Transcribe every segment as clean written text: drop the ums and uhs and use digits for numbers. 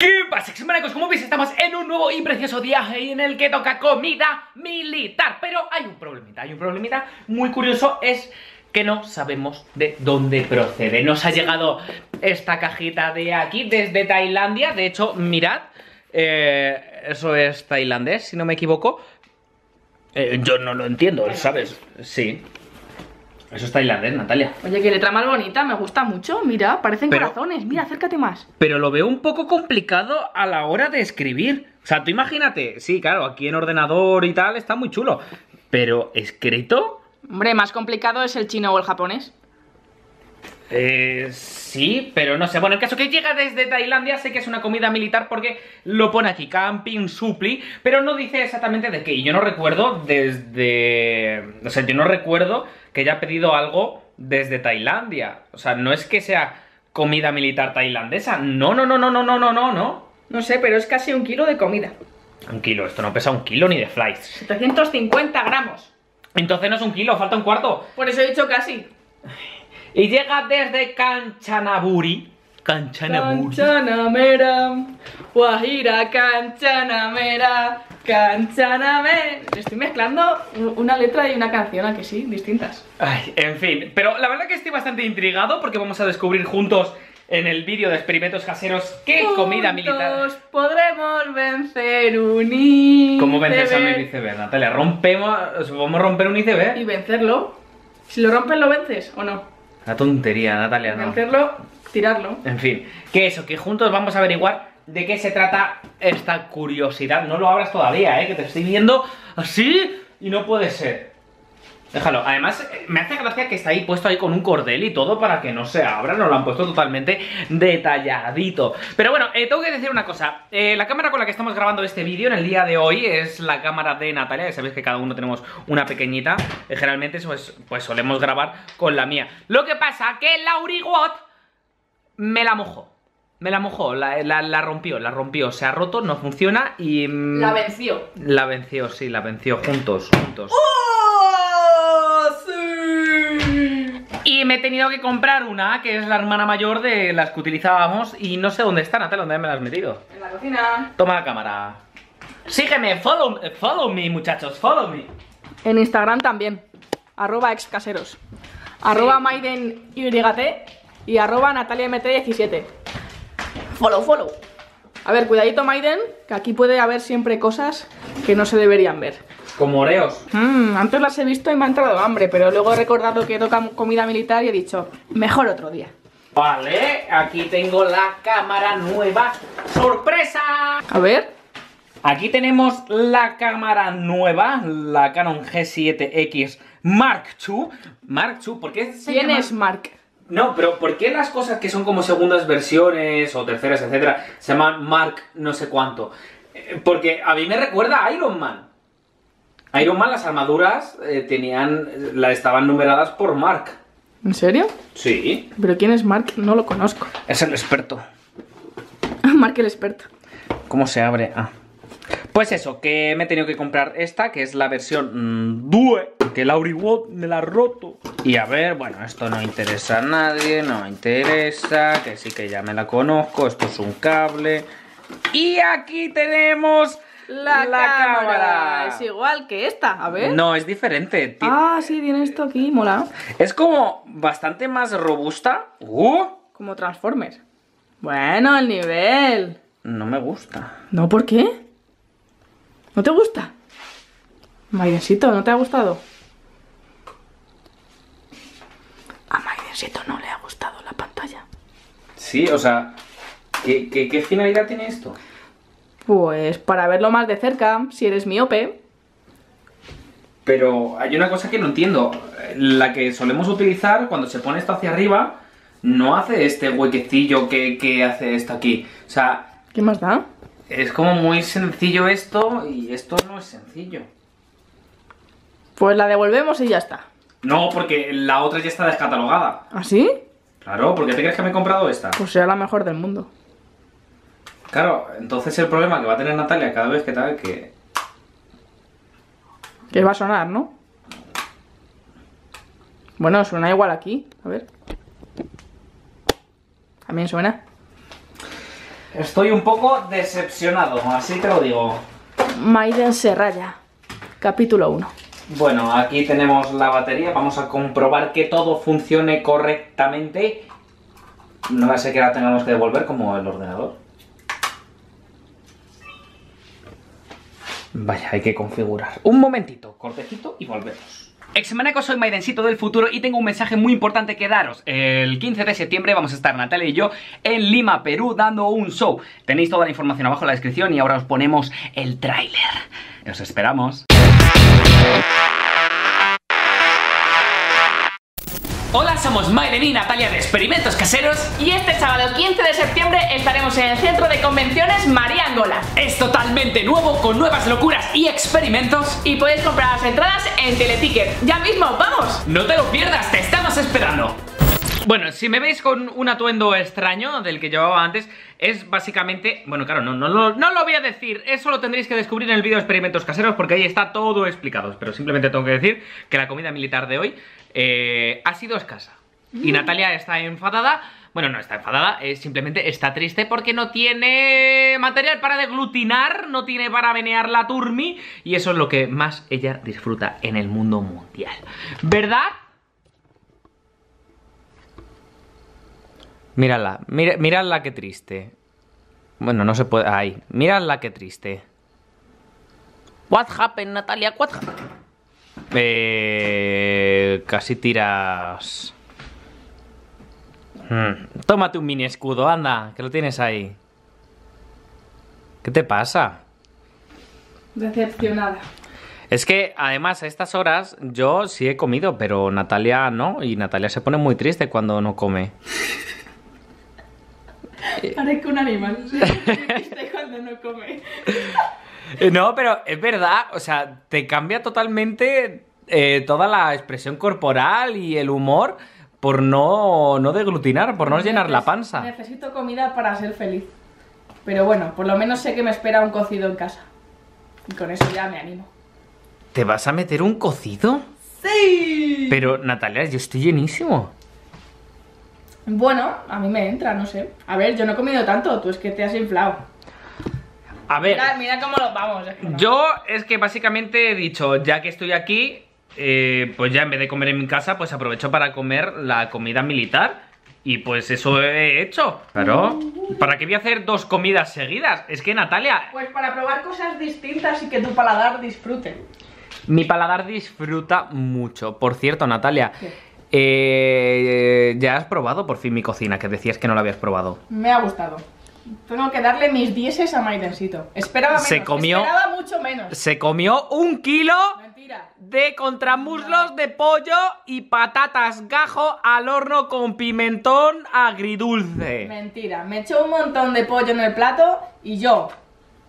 ¿Qué pasa, manacos? Como veis, estamos en un nuevo y precioso día en el que toca comida militar. Pero hay un problemita muy curioso, es que no sabemos de dónde procede. Nos ha llegado esta cajita de aquí, desde Tailandia. De hecho, mirad, eso es tailandés, si no me equivoco. Yo no lo entiendo, ¿sabes? Sí. Eso es tailandés, Natalia. Oye, qué letra más bonita, me gusta mucho. Mira, parecen corazones, mira, acércate más. Pero lo veo un poco complicado a la hora de escribir. O sea, tú imagínate, sí, claro, aquí en ordenador y tal está muy chulo, pero escrito... Hombre, más complicado es el chino o el japonés. Sí, pero no sé. Bueno, el caso que llega desde Tailandia, sé que es una comida militar porque lo pone aquí, camping supli, pero no dice exactamente de qué. Y yo no recuerdo o sea, yo no recuerdo que haya pedido algo desde Tailandia. O sea, no es que sea comida militar tailandesa. No. No sé, pero es casi un kilo de comida. Un kilo, esto no pesa un kilo ni de flies. 750 gramos. Entonces no es un kilo, falta un cuarto. Por eso he dicho casi. Y llega desde Kanchanaburi. Kanchanamera, Guajira, Kanchanamera, Kanchaname. Estoy mezclando una letra y una canción, ¿a que sí? Distintas. Ay, en fin, pero la verdad que estoy bastante intrigado porque vamos a descubrir juntos en el vídeo de experimentos caseros qué comida militar. Podremos vencer un iceberg. ¿Cómo vencer a un iceberg, Natalia? Vamos a romper un iceberg. Y vencerlo. Si lo rompes, ¿lo vences o no? Una tontería, Natalia, no. Vencerlo, tirarlo. En fin, que eso, que juntos vamos a averiguar de qué se trata esta curiosidad. No lo abras todavía, que te estoy viendo así y no puede ser. Déjalo. Además, me hace gracia que está ahí puesto ahí con un cordel y todo para que no se abra. Nos lo han puesto totalmente detalladito. Pero bueno, tengo que decir una cosa. La cámara con la que estamos grabando este vídeo en el día de hoy es la cámara de Natalia. Ya sabéis que cada uno tenemos una pequeñita. Generalmente pues solemos grabar con la mía. Lo que pasa que Lauri Watt me la mojó. La rompió, se ha roto, no funciona y... La venció. La venció, sí, la venció juntos. Y me he tenido que comprar una, que es la hermana mayor de las que utilizábamos. Y no sé dónde está, Natalia, ¿dónde me la has metido? En la cocina. Toma la cámara. Sígueme, follow me, muchachos, follow me. En Instagram también, @excaseros, @Mayden y @nataliamt17. Follow. A ver, cuidadito, Mayden, que aquí puede haber siempre cosas que no se deberían ver. Como Oreos. Antes las he visto y me ha entrado hambre, pero luego he recordado que toca comida militar y he dicho, mejor otro día. Vale, aquí tengo la cámara nueva. ¡Sorpresa! A ver. Aquí tenemos la cámara nueva, la Canon G7X Mark II. Mark II, ¿por qué se llama? ¿Quién es Mark? No, pero ¿por qué las cosas que son como segundas versiones o terceras, etcétera, se llaman Mark no sé cuánto? Porque a mí me recuerda a Iron Man. Iron Man, las armaduras estaban numeradas por Mark. ¿En serio? Sí. ¿Pero quién es Mark? No lo conozco. Es el experto. Mark el experto. ¿Cómo se abre? Ah. Pues eso, que me he tenido que comprar esta, que es la versión 2, que Lauri Watt me la ha roto. Y a ver, bueno, esto no interesa a nadie, no me interesa, que sí que ya me la conozco, esto es un cable. Y aquí tenemos... La cámara es igual que esta, a ver. No, es diferente. Ah, sí, tiene esto aquí, mola. Es como bastante más robusta. Como Transformers. Bueno, el nivel. No me gusta. ¿No? ¿Por qué? ¿No te gusta? Maidencito, ¿no te ha gustado? A Maidencito no le ha gustado la pantalla. Sí, o sea, ¿qué finalidad tiene esto? Pues para verlo más de cerca, si eres miope. Pero hay una cosa que no entiendo. La que solemos utilizar, cuando se pone esto hacia arriba, no hace este huequecillo que hace esto aquí. O sea... ¿Qué más da? Es como muy sencillo esto, y esto no es sencillo. Pues la devolvemos y ya está. No, porque la otra ya está descatalogada. ¿Ah, sí? Claro, ¿por qué te crees que me he comprado esta? Pues será la mejor del mundo. Claro, entonces el problema que va a tener Natalia cada vez que tal que va a sonar, ¿no? Bueno, suena igual aquí, a ver. También suena. Estoy un poco decepcionado, así te lo digo. Mayden se raya, capítulo 1. Bueno, aquí tenemos la batería, vamos a comprobar que todo funcione correctamente. No sé que la tengamos que devolver como el ordenador. Vaya, hay que configurar. Un momentito, cortecito y volvemos. Exmanacos, soy Maydencito del futuro y tengo un mensaje muy importante que daros. El 15 de septiembre vamos a estar Natalia y yo en Lima, Perú, dando un show. Tenéis toda la información abajo en la descripción y ahora os ponemos el tráiler. Os esperamos. Hola, somos Mayden y Natalia de Experimentos Caseros y este sábado 15 de septiembre estaremos en el Centro de Convenciones María Angola. Es totalmente nuevo, con nuevas locuras y experimentos, y puedes comprar las entradas en Teleticket. ¡Ya mismo, vamos! ¡No te lo pierdas! ¡Te estamos esperando! Bueno, si me veis con un atuendo extraño del que llevaba antes, es básicamente... Bueno, claro, no lo voy a decir. Eso lo tendréis que descubrir en el vídeo de Experimentos Caseros, porque ahí está todo explicado. Pero simplemente tengo que decir que la comida militar de hoy ha sido escasa. Y Natalia está enfadada. Bueno, no está enfadada, simplemente está triste porque no tiene material para deglutinar, no tiene para menear la turmi. Y eso es lo que más ella disfruta en el mundo mundial, ¿verdad? Mírala, miradla qué triste. Bueno, no se puede... Ahí, miradla qué triste. What happened, Natalia? What happened? Casi tiras... Tómate un mini escudo, anda, que lo tienes ahí. ¿Qué te pasa? Decepcionada. Es que, además, a estas horas yo sí he comido, pero Natalia no. Y Natalia se pone muy triste cuando no come. Parezco un animal, ¿sí? Cuando no come. No, pero es verdad, o sea, te cambia totalmente toda la expresión corporal y el humor por no deglutinar, por no llenar la panza. Necesito comida para ser feliz. Pero bueno, por lo menos sé que me espera un cocido en casa. Y con eso ya me animo. ¿Te vas a meter un cocido? ¡Sí! Pero, Natalia, yo estoy llenísimo. Bueno, a mí me entra, no sé. A ver, yo no he comido tanto, tú es que te has inflado. A ver... Mira cómo los vamos. Es que no. Yo es que básicamente he dicho, ya que estoy aquí, pues ya en vez de comer en mi casa, pues aprovecho para comer la comida militar. Y pues eso he hecho. Claro. ¿Para qué voy a hacer dos comidas seguidas? Es que, Natalia... Pues para probar cosas distintas y que tu paladar disfrute. Mi paladar disfruta mucho. Por cierto, Natalia... ¿Qué? Ya has probado por fin mi cocina, que decías que no la habías probado. Me ha gustado. Tengo que darle mis 10 a Maydencito. Esperaba menos, esperaba mucho menos. Se comió un kilo. Mentira. De contramuslos de pollo y patatas gajo al horno con pimentón agridulce. Mentira, me echó un montón de pollo en el plato y yo,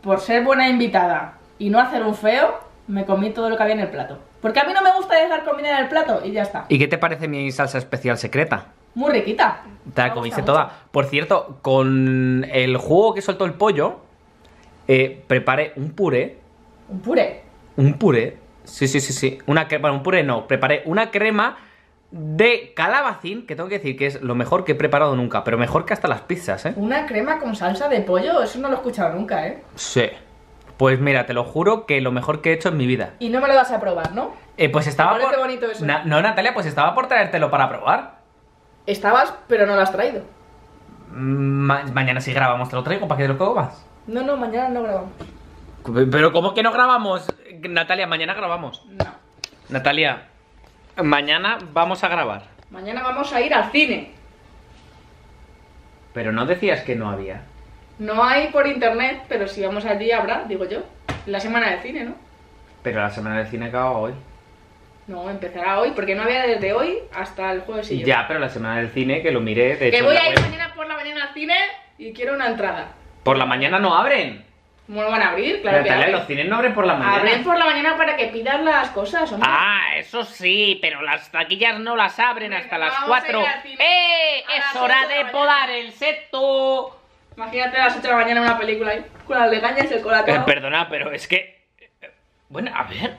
por ser buena invitada y no hacer un feo, me comí todo lo que había en el plato. Porque a mí no me gusta dejar comida en el plato y ya está. ¿Y qué te parece mi salsa especial secreta? Muy riquita. Te la comiste toda. Por cierto, con el jugo que soltó el pollo, preparé un puré. ¿Un puré? Un puré. Sí. Bueno, un puré no. Preparé una crema de calabacín, que tengo que decir que es lo mejor que he preparado nunca. Pero mejor que hasta las pizzas, ¿eh? ¿Una crema con salsa de pollo? Eso no lo he escuchado nunca, ¿eh? Sí. Pues mira, te lo juro que lo mejor que he hecho en mi vida. Y no me lo vas a probar, ¿no? Pues estaba por... bonito eso. No, Natalia, pues estaba por traértelo para probar. Estabas, pero no lo has traído. Mañana si grabamos te lo traigo, ¿para qué te lo comas? No, mañana no grabamos. Pero ¿cómo que no grabamos? Natalia, mañana grabamos. No. Natalia, mañana vamos a grabar. Mañana vamos a ir al cine. Pero no decías que no había. No hay por internet, pero si vamos allí habrá, digo yo. La semana del cine, ¿no? Pero la semana del cine acaba hoy. No, empezará hoy, porque no había desde hoy hasta el jueves siguiente. Ya, pero la semana del cine, que lo miré, de hecho... Que voy a ir mañana por la mañana al cine y quiero una entrada. ¿Por la mañana no abren? ¿Cómo lo van a abrir? Claro, pero que abren. Los cines no abren por la mañana. Abren por la mañana para que pidas las cosas, hombre. Ah, eso sí, pero las taquillas no las abren hasta las 4. ¡Eh! Es hora de podar el seto. Imagínate a las 8 de la mañana una película ahí, con las legañas y el colacao. Perdona, pero es que... Bueno, a ver...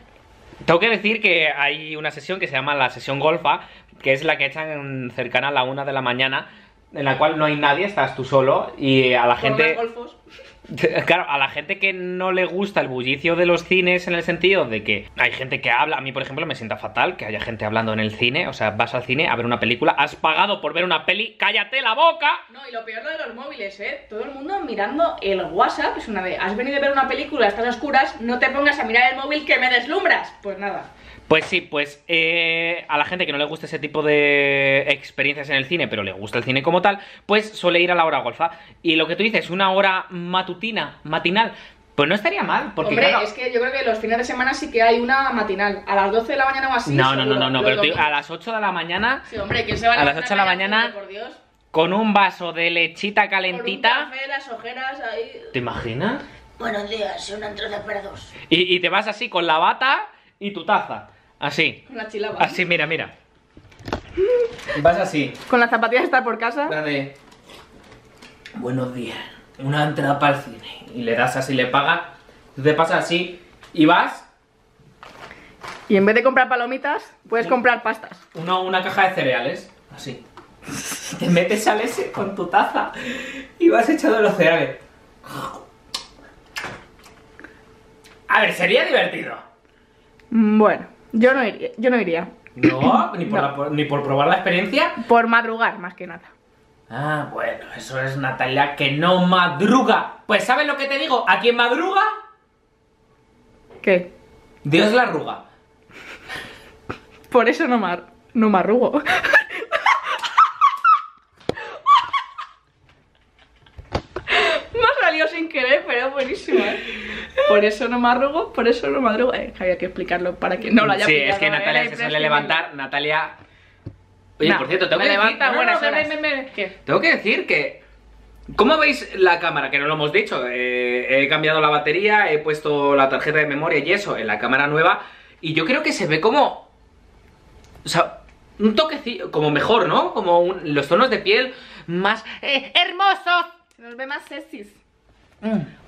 Tengo que decir que hay una sesión que se llama la sesión golfa, que es la que echan cercana a la 1 de la mañana, en la cual no hay nadie, estás tú solo, y a la gente... Claro, a la gente que no le gusta el bullicio de los cines, en el sentido de que hay gente que habla. A mí, por ejemplo, me sienta fatal que haya gente hablando en el cine. O sea, vas al cine a ver una película, has pagado por ver una peli, ¡cállate la boca! No, y lo peor lo de los móviles, ¿eh? Todo el mundo mirando el WhatsApp. Es una de, has venido a ver una película, estás a oscuras, no te pongas a mirar el móvil que me deslumbras. Pues nada. Pues sí, pues a la gente que no le gusta ese tipo de experiencias en el cine, pero le gusta el cine como tal, pues suele ir a la hora golfa. Y lo que tú dices, una hora matutina, matinal, pues no estaría mal. Porque hombre, claro, es que yo creo que los fines de semana sí que hay una matinal. A las 12 de la mañana o así. No, seguro, no, pero tío, a las 8 de la mañana. Sí, hombre, ¿quién se va a las 8 de la mañana? Por Dios. Con un vaso de lechita calentita. Con un café, las ojeras ahí. ¿Te imaginas? Buenos días, una entrada para dos. Y te vas así con la bata y tu taza. Así. Con la chilaba. Así, mira. Vas así. Con las zapatillas está por casa. Dale. Buenos días. Una entrada para el cine. Y le das así, le pagas. Tú te pasas así y vas. Y en vez de comprar palomitas, puedes comprar pastas. Una caja de cereales. Así. Te metes al ese con tu taza y vas echando los cereales. A ver, sería divertido. Bueno. Yo no iría. No, ni por probar la experiencia. Por madrugar, más que nada. Ah, bueno, eso es Natalia que no madruga. Pues ¿sabes lo que te digo? ¿A quién madruga? ¿Qué? Dios la arruga. Por eso no me arrugo. Sin querer, pero buenísimo, ¿eh? Por eso no me arrugo, por eso no me arrugo. Había que explicarlo para que no lo haya pillado. Sí, es que Natalia se suele levantar. Natalia... Oye, por cierto, tengo que decir... Tengo que decir que... ¿Cómo veis la cámara? Que no lo hemos dicho. He cambiado la batería, he puesto la tarjeta de memoria y eso en la cámara nueva. Y yo creo que se ve como... O sea, un toquecillo, como mejor, ¿no? Como los tonos de piel más... ¡hermosos! Se nos ve más sexys.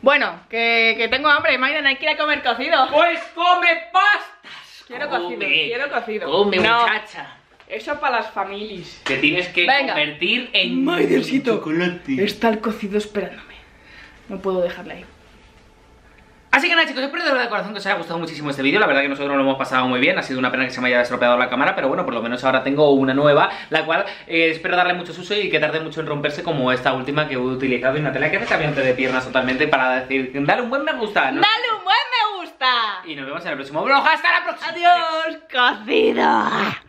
Bueno, que tengo hambre, Mayden, hay que ir a comer cocido. ¡Pues come pastas! Quiero cocido. Come, muchacha. Eso para las familias. Te tienes que convertir en Maydencito. Chocolate. Está el cocido esperándome. No puedo dejarle ahí. Así que nada, chicos, espero de verdad de corazón que os haya gustado muchísimo este vídeo. La verdad que nosotros lo hemos pasado muy bien. Ha sido una pena que se me haya estropeado la cámara, pero bueno, por lo menos ahora tengo una nueva, la cual espero darle mucho uso y que tarde mucho en romperse, como esta última que he utilizado. Y Natalia, que hace ambiente de piernas totalmente para decir, dale un buen me gusta, ¿no? ¡Dale un buen me gusta! Y nos vemos en el próximo vlog. ¡Hasta la próxima! ¡Adiós, cocido!